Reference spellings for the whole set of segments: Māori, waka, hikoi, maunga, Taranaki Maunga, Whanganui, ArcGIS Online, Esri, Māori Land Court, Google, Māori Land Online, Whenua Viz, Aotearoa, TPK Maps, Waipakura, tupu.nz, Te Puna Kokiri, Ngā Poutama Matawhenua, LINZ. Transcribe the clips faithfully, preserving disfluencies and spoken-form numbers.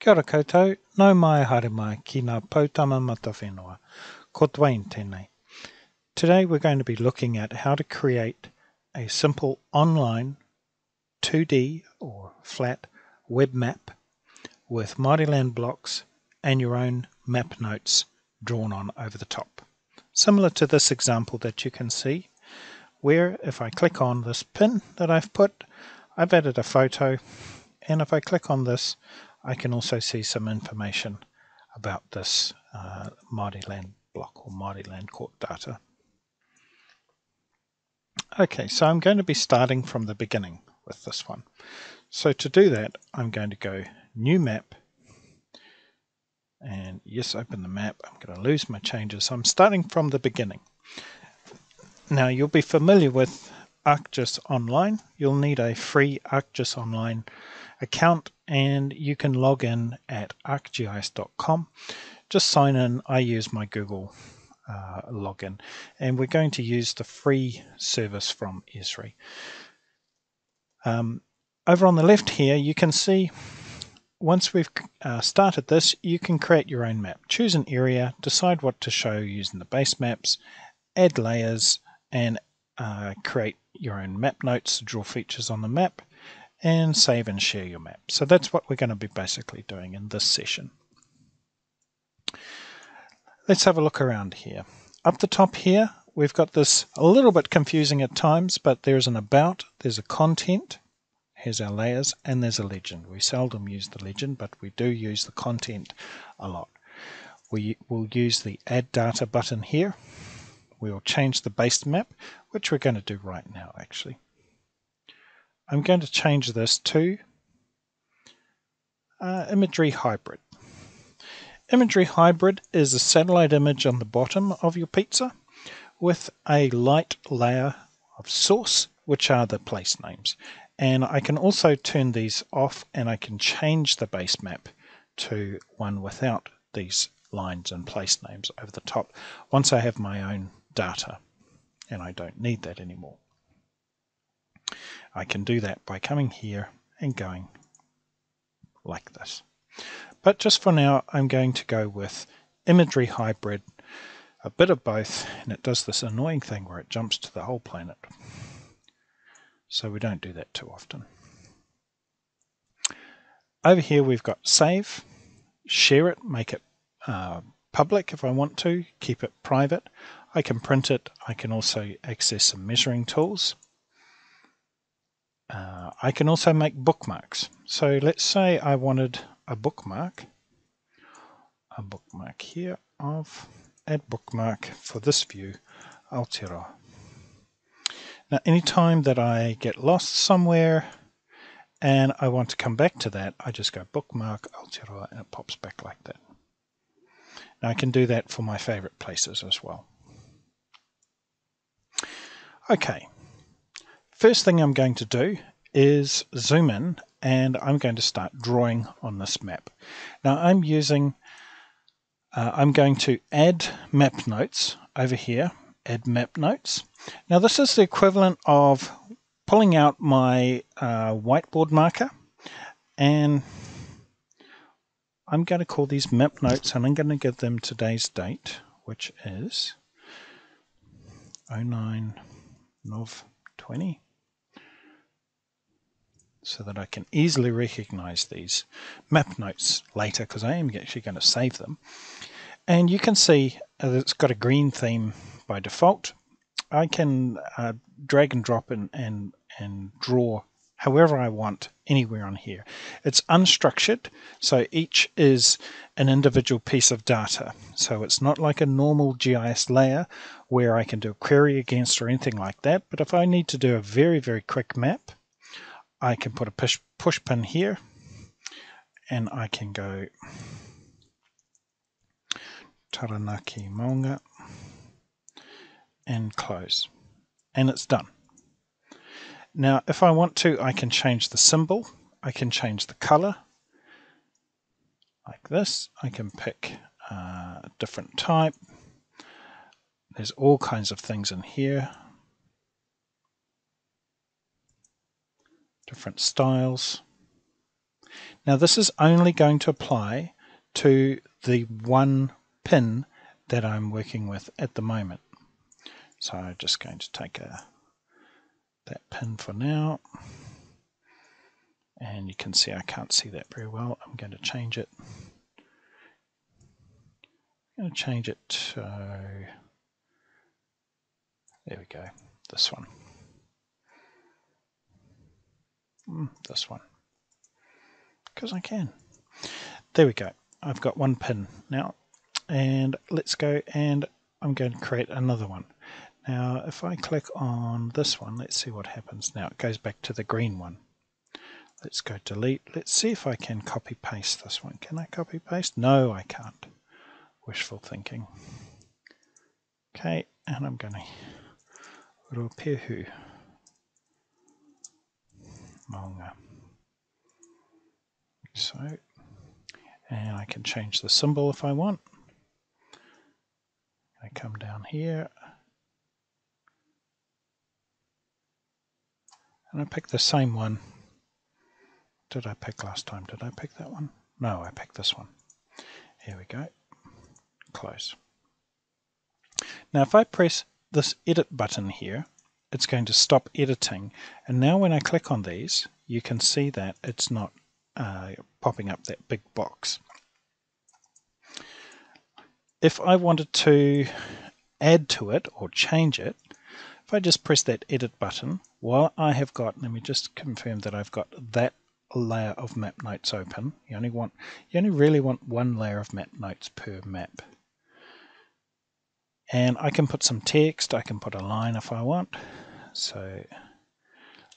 Kia ora koutou, nau mai haere mai ki ngā Poutama Matawhenua. Ko Dwayne tēnei. Today we're going to be looking at how to create a simple online two D or flat web map with Māori land blocks and your own map notes drawn on over the top. Similar to this example that you can see, where if I click on this pin that I've put, I've added a photo, and if I click on this, I can also see some information about this uh, Māori land block or Māori Land Court data. Okay, so I'm going to be starting from the beginning with this one. So to do that, I'm going to go New Map, and yes, open the map. I'm going to lose my changes. I'm starting from the beginning. Now you'll be familiar with ArcGIS Online. You'll need a free ArcGIS Online account, and you can log in at arc G I S dot com. Just sign in. I use my Google uh, login, and we're going to use the free service from Esri. Um, over on the left here, you can see once we've uh, started this, you can create your own map. Choose an area, decide what to show using the base maps, add layers, and uh, create your own map notes to draw features on the map, and save and share your map. So that's what we're going to be basically doing in this session. Let's have a look around here. Up the top here, we've got this a little bit confusing at times, but there's an about, there's a content, here's our layers, and there's a legend. We seldom use the legend, but we do use the content a lot. We will use the add data button here. We will change the base map, which we're going to do right now actually. I'm going to change this to uh, imagery hybrid. Imagery hybrid is a satellite image on the bottom of your pizza with a light layer of source, which are the place names. And I can also turn these off, and I can change the base map to one without these lines and place names over the top once I have my own data, and I don't need that anymore. I can do that by coming here and going like this. But just for now, I'm going to go with imagery hybrid, a bit of both, and it does this annoying thing where it jumps to the whole planet. So we don't do that too often. Over here we've got save, share it, make it uh, public if I want to, keep it private. I can print it, I can also access some measuring tools. Uh, I can also make bookmarks. So let's say I wanted a bookmark, a bookmark here of add bookmark for this view, Aotearoa. Now anytime that I get lost somewhere and I want to come back to that, I just go bookmark Aotearoa and it pops back like that. Now I can do that for my favorite places as well. Okay, first thing I'm going to do is zoom in, and I'm going to start drawing on this map. Now I'm using, uh, I'm going to add map notes over here, add map notes. Now this is the equivalent of pulling out my uh, whiteboard marker, and I'm going to call these map notes, and I'm going to give them today's date, which is oh nine of twenty. So that I can easily recognize these map notes later, because I am actually going to save them. And you can see that it's got a green theme by default. I can uh, drag and drop and, and, and draw however I want anywhere on here. It's unstructured, so each is an individual piece of data. So it's not like a normal G I S layer where I can do a query against or anything like that. But if I need to do a very, very quick map, I can put a push, push pin here, and I can go Taranaki Maunga and close, and it's done. Now if I want to, I can change the symbol, I can change the color like this, I can pick uh, a different type. There's all kinds of things in here, different styles. Now this is only going to apply to the one pin that I'm working with at the moment. So I'm just going to take a, that pin for now. And you can see I can't see that very well. I'm going to change it. I'm going to change it to, there we go, this one. Mm, this one. Because I can. There we go. I've got one pin now. And let's go and I'm going to create another one. Now if I click on this one, let's see what happens now. It goes back to the green one. Let's go delete. Let's see if I can copy paste this one. Can I copy paste? No, I can't. Wishful thinking. Okay, and I'm going to ropehu maunga. So, and I can change the symbol if I want. I come down here. And I pick the same one. Did I pick last time? Did I pick that one? No, I picked this one. Here we go. Close. Now if I press this edit button here, it's going to stop editing. And now when I click on these, you can see that it's not uh, popping up that big box. If I wanted to add to it or change it, if I just press that edit button, while I have got, let me just confirm that I've got that layer of map notes open. You only want, you only really want one layer of map notes per map. And I can put some text, I can put a line if I want. So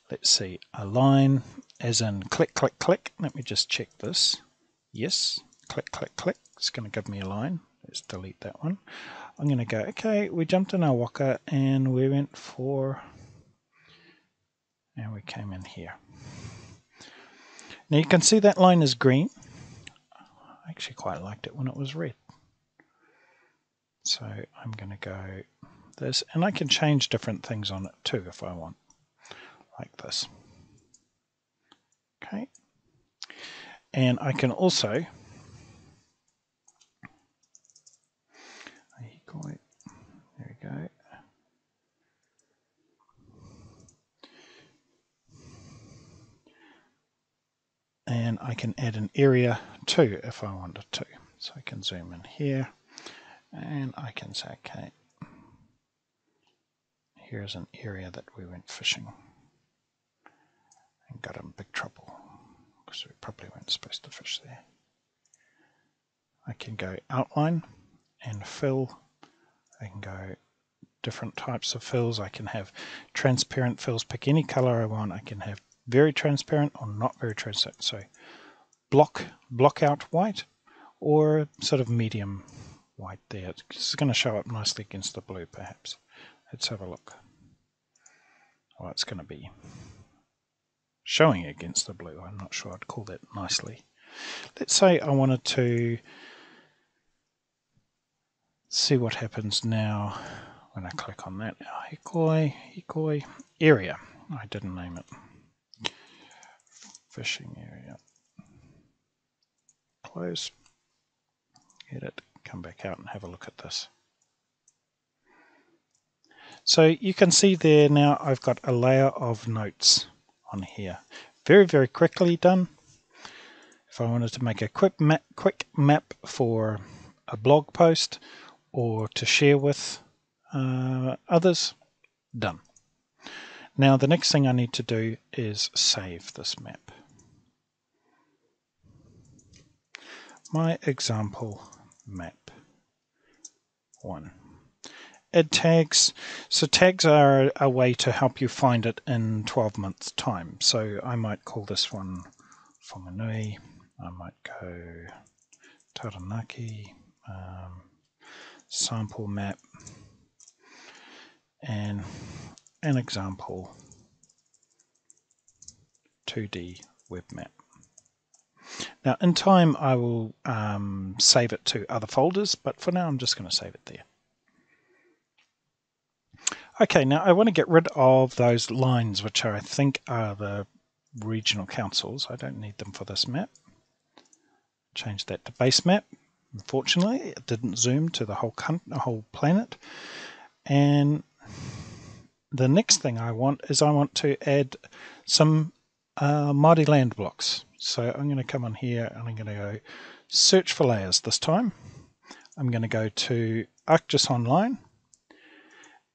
let's see, a line as in click, click, click. Let me just check this. Yes, click, click, click. It's going to give me a line. Let's delete that one. I'm going to go, okay, we jumped in our waka and we went for, and we came in here. Now you can see that line is green. I actually quite liked it when it was red. So I'm going to go this, and I can change different things on it too if I want, like this. Okay. And I can also, there we go. And I can add an area too if I wanted to. So I can zoom in here and I can say, okay, here's an area that we went fishing and got in big trouble because we probably weren't supposed to fish there. I can go outline and fill. I can go different types of fills. I can have transparent fills, pick any color I want. I can have very transparent or not very transparent. So block, block out white or sort of medium white there. It's going to show up nicely against the blue perhaps. Let's have a look. Well, it's going to be showing against the blue. I'm not sure I'd call that nicely. Let's say I wanted to see what happens now when I click on that. Hikoi, hikoi, area. I didn't name it. Fishing area. Close. Edit. Come back out and have a look at this. So you can see there now I've got a layer of notes on here. Very, very quickly done. If I wanted to make a quick map, quick map for a blog post, or to share with uh, others, done. Now the next thing I need to do is save this map. My example map one. Add tags. So tags are a way to help you find it in twelve months time. So I might call this one Whanganui. I might go Taranaki. Um, sample map and an example two D web map. Now in time I will um, save it to other folders, but for now I'm just going to save it there. Okay, now I want to get rid of those lines, which are, I think are the regional councils. I don't need them for this map. Change that to base map. Unfortunately, it didn't zoom to the whole the whole planet. And the next thing I want is I want to add some uh, Māori land blocks. So I'm going to come on here and I'm going to go search for layers this time. I'm going to go to ArcGIS Online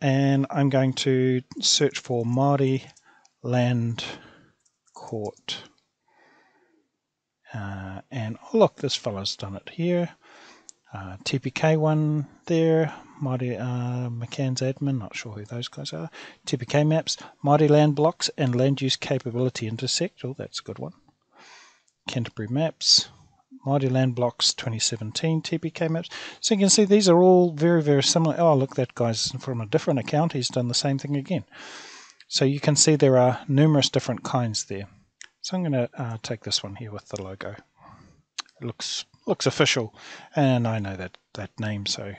and I'm going to search for Māori Land Court. Uh, and oh look, this fellow's done it here. Uh, T P K one there, Māori uh, McCann's admin, not sure who those guys are. T P K Maps, Māori land blocks and land use capability intersect. Oh, that's a good one. Canterbury Maps, Māori Land Blocks twenty seventeen, T P K Maps. So you can see these are all very, very similar. Oh, look, that guy's from a different account. He's done the same thing again. So you can see there are numerous different kinds there. So I'm going to uh, take this one here with the logo. It looks looks official, and I know that, that name, so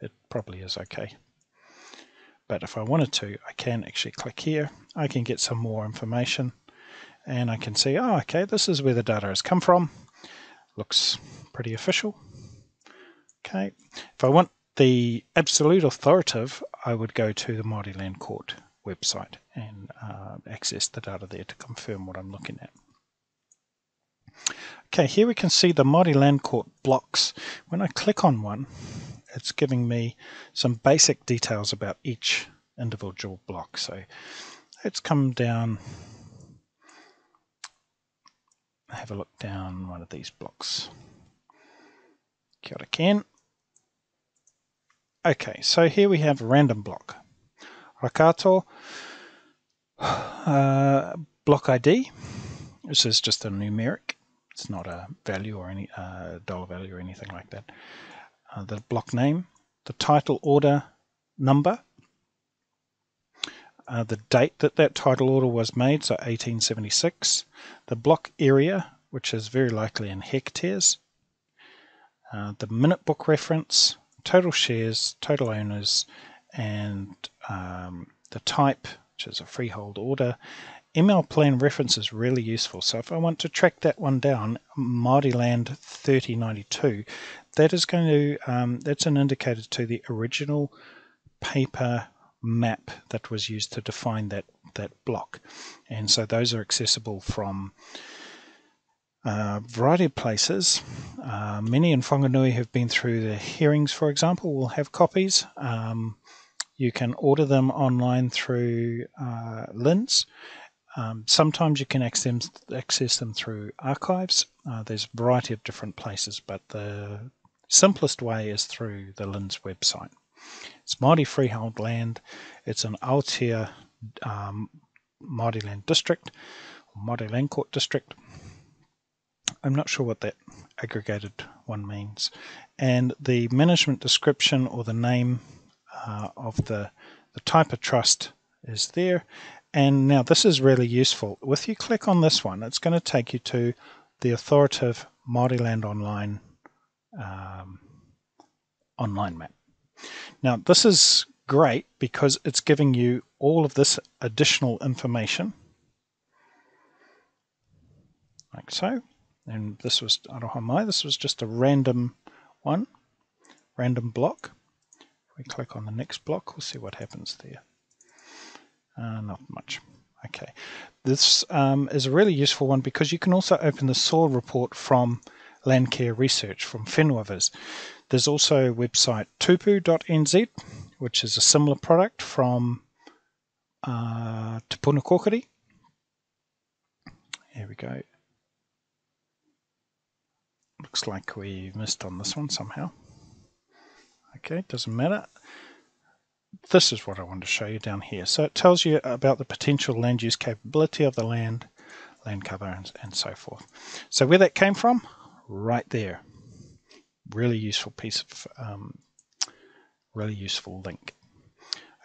it probably is okay. But if I wanted to, I can actually click here. I can get some more information. And I can see, oh, okay, this is where the data has come from. Looks pretty official. Okay, if I want the absolute authoritative, I would go to the Māori Land Court website and uh, access the data there to confirm what I'm looking at. Okay, here we can see the Māori Land Court blocks. When I click on one, it's giving me some basic details about each individual block. So let's come down. Have a look down one of these blocks. Kia ora Ken. Okay, so here we have a random block. Rakato, uh, block I D. This is just a numeric. It's not a value or any uh, dollar value or anything like that. Uh, the block name, the title order number, Uh, the date that that title order was made, so eighteen seventy-six, the block area, which is very likely in hectares, uh, the minute book reference, total shares, total owners, and um, the type, which is a freehold order. M L plan reference is really useful, so if I want to track that one down, Māori Land thirty ninety-two, that is going to, um, that's an indicator to the original paper map that was used to define that that block, and so those are accessible from a variety of places. Uh, many in Whanganui have been through the hearings, for example, will have copies. Um, you can order them online through uh, LINZ. Um, sometimes you can access them, access them through archives. Uh, there's a variety of different places, but the simplest way is through the LINZ website. It's Māori freehold land. It's an Aotea um, Māori land district, Māori Land Court district. I'm not sure what that aggregated one means. And the management description or the name uh, of the, the type of trust is there. And now this is really useful. If you click on this one, it's going to take you to the authoritative Māori Land Online um, online map. Now this is great because it's giving you all of this additional information, like so. And this was Aroha Mai, this was just a random one, random block. If we click on the next block, we'll see what happens there. Uh, not much. Okay, this um, is a really useful one because you can also open the soil report from Land Care Research from Whenua Viz. There's also a website tupu dot n z, which is a similar product from uh, Te Puna Kokiri. Here we go. Looks like we missed on this one somehow. Okay, doesn't matter. This is what I wanted to show you down here. So it tells you about the potential land use capability of the land, land cover, and, and so forth. So where that came from, right there. Really useful piece of um, really useful link.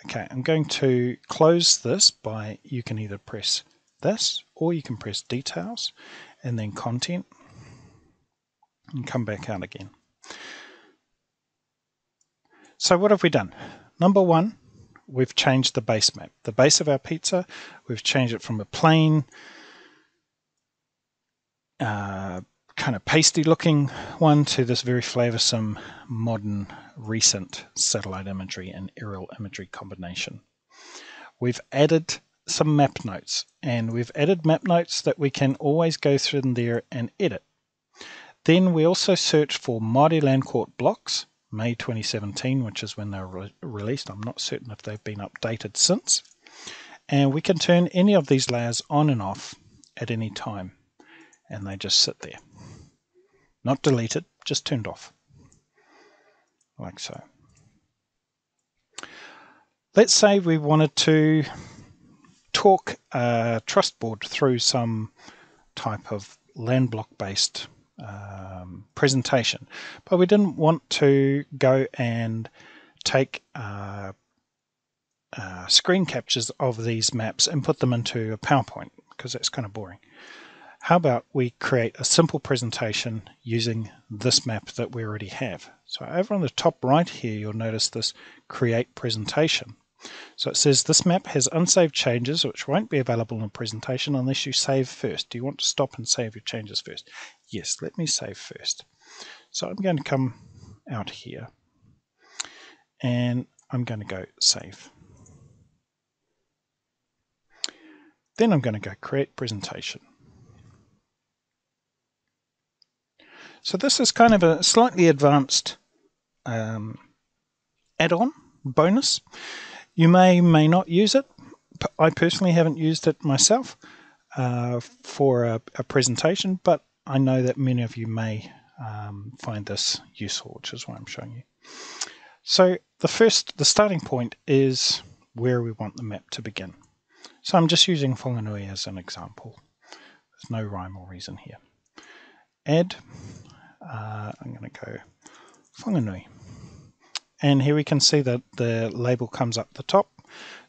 Okay, I'm going to close this by, you can either press this or you can press details and then content and come back out again. So what have we done? Number one, we've changed the base map. The base of our pizza, we've changed it from a plain uh, kind of pasty looking one to this very flavoursome, modern, recent satellite imagery and aerial imagery combination. We've added some map notes, and we've added map notes that we can always go through in there and edit. Then we also search for Māori Land Court blocks, May twenty seventeen, which is when they were re released. I'm not certain if they've been updated since. And we can turn any of these layers on and off at any time. And they just sit there. Not deleted, just turned off. Like so. Let's say we wanted to talk a trust board through some type of land block based um, presentation, but we didn't want to go and take uh, uh, screen captures of these maps and put them into a PowerPoint, because that's kind of boring. How about we create a simple presentation using this map that we already have? So over on the top right here, you'll notice this create presentation. So it says this map has unsaved changes which won't be available in a presentation unless you save first. Do you want to stop and save your changes first? Yes, let me save first. So I'm going to come out here and I'm going to go save. Then I'm going to go create presentation. So this is kind of a slightly advanced um, add-on bonus. You may may not use it. I personally haven't used it myself uh, for a, a presentation, but I know that many of you may um, find this useful, which is why I'm showing you. So the first, the starting point is where we want the map to begin. So I'm just using Whanganui as an example. There's no rhyme or reason here. Add. Uh, I'm going to go Whanganui, and here we can see that the label comes up the top,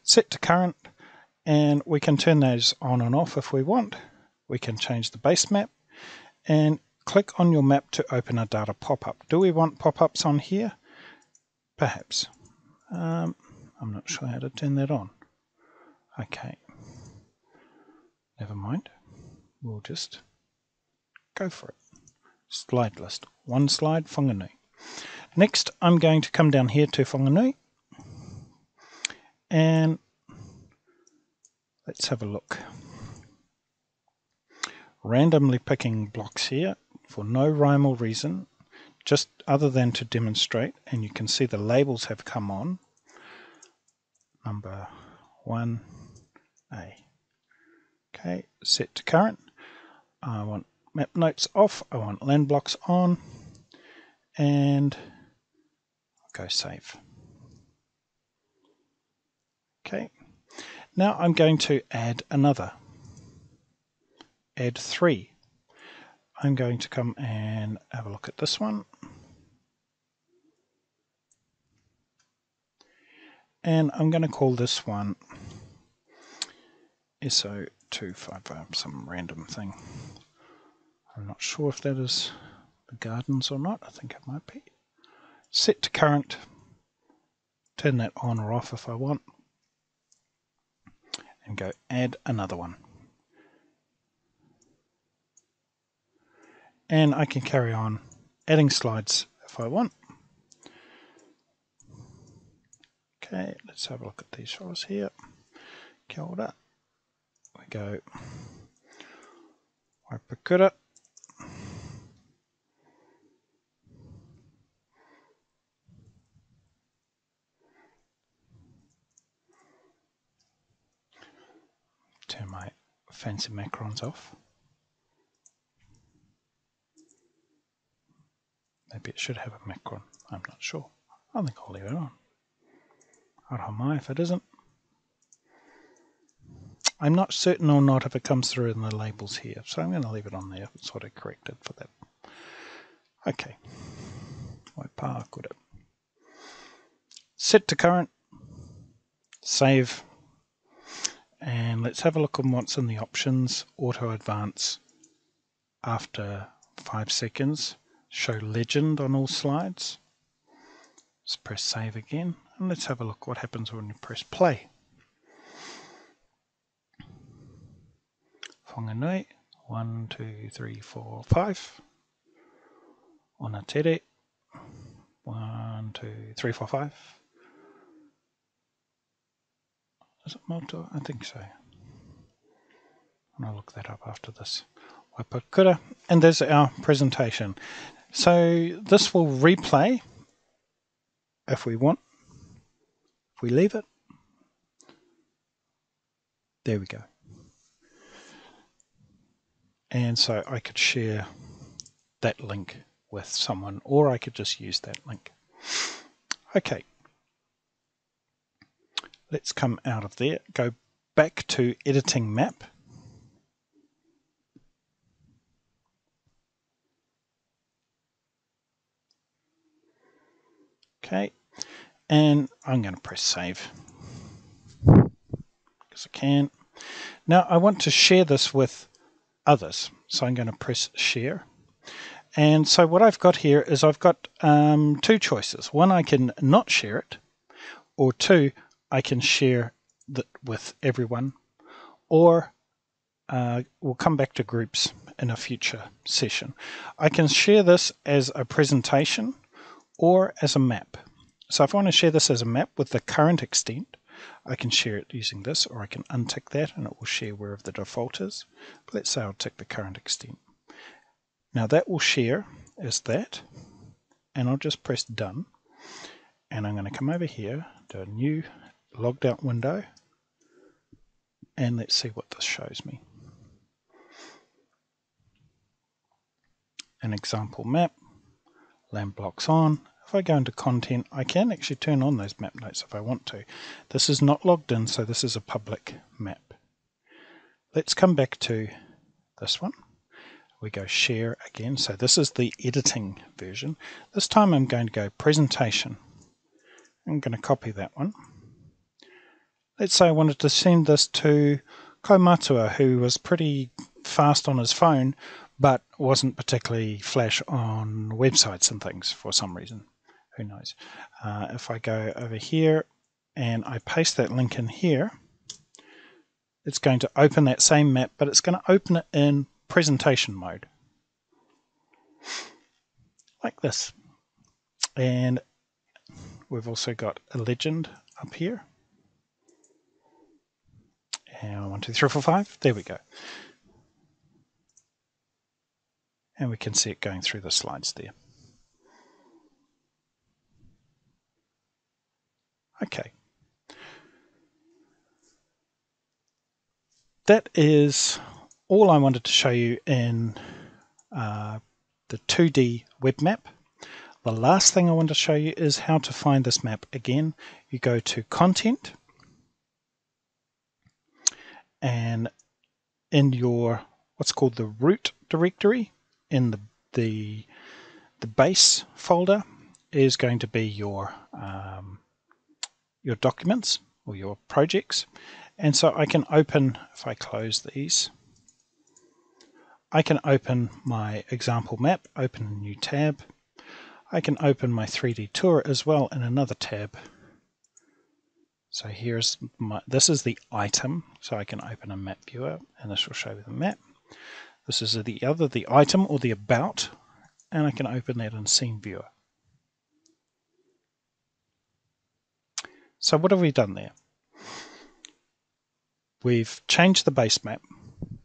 set to current, and we can turn those on and off if we want. We can change the base map and click on your map to open a data pop-up. Do we want pop-ups on here? Perhaps. Um, I'm not sure how to turn that on. Okay, never mind. We'll just go for it. Slide list. One slide, Whanganui. Next, I'm going to come down here to Whanganui. And let's have a look. Randomly picking blocks here for no rhyme or reason, just other than to demonstrate. And you can see the labels have come on. Number one A. Okay, set to current. I want map notes off, I want land blocks on, and I'll go save. Okay, now I'm going to add another, add three. I'm going to come and have a look at this one, and I'm going to call this one S O two five five, some random thing. I'm not sure if that is the gardens or not. I think it might be. Set to current. Turn that on or off if I want. And go add another one. And I can carry on adding slides if I want. Okay, let's have a look at these files here. Kia ora. We go Waipakura. Turn my fancy macrons off. Maybe it should have a macron. I'm not sure. I think I'll leave it on. Aramai if it isn't. I'm not certain or not if it comes through in the labels here, so I'm going to leave it on there. It's sort of corrected for that. Okay. Waipa, good. Set to current. Save. And let's have a look on what's in the options. Auto advance after five seconds. Show legend on all slides. Let's press save again. And let's have a look what happens when you press play. Whanganui, one, two, three, four, five. Ona tere. One, two, three, four, five. Is it Moto? I think so. I'm going to look that up after this. Waipakura. And there's our presentation. So this will replay if we want. If we leave it. There we go. And so I could share that link with someone, or I could just use that link. Okay. Let's come out of there, go back to editing map. Okay, and I'm going to press save because I can. Now I want to share this with others, so I'm going to press share. And so what I've got here is I've got um, two choices. One, I can not share it, or two, I can share that with everyone, or uh, we'll come back to groups in a future session. I can share this as a presentation or as a map. So if I want to share this as a map with the current extent, I can share it using this, or I can untick that and it will share wherever the default is. But let's say I'll tick the current extent. Now that will share as that, and I'll just press done, and I'm going to come over here to a new logged out window, and let's see what this shows me. An example map, land blocks on. If I go into content, I can actually turn on those map notes if I want to. This is not logged in, so this is a public map. Let's come back to this one. We go share again, so this is the editing version. This time I'm going to go presentation. I'm going to copy that one. Let's say I wanted to send this to Komatua, who was pretty fast on his phone but wasn't particularly flash on websites and things for some reason. Who knows? Uh, if I go over here and I paste that link in here, it's going to open that same map, but it's going to open it in presentation mode, like this. And we've also got a legend up here. And one, two, three, four, five. There we go. And we can see it going through the slides there. Okay. That is all I wanted to show you in uh, the two D web map. The last thing I want to show you is how to find this map again. You go to content, and in your what's called the root directory, in the the, the base folder is going to be your um, your documents or your projects. And so I can open, if I close these, I can open my example map, open a new tab. I can open my three D tour as well in another tab. So here's my, this is the item, so I can open a map viewer and this will show me the map. This is the other, the item or the about, and I can open that in scene viewer. So what have we done there? We've changed the base map.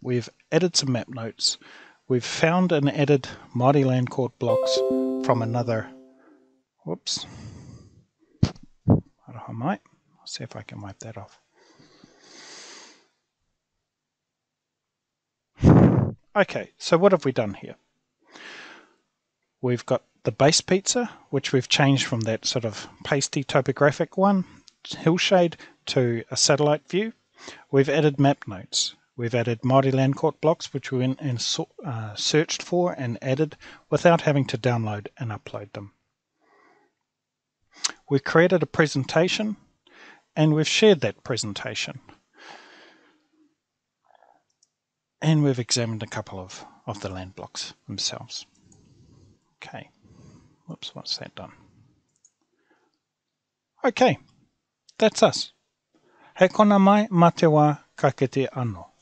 We've added some map notes. We've found and added Māori Land Court blocks from another. Whoops. I might. I'll see if I can wipe that off. Okay, so what have we done here? We've got the base pizza, which we've changed from that sort of pasty topographic one, hillshade, to a satellite view. We've added map notes. We've added Māori Land Court blocks, which we went and uh, searched for and added without having to download and upload them. We've created a presentation, and we've shared that presentation. And we've examined a couple of, of the land blocks themselves. Okay. Whoops, what's that done? Okay, that's us. He kona mai mate wā ka kite anō.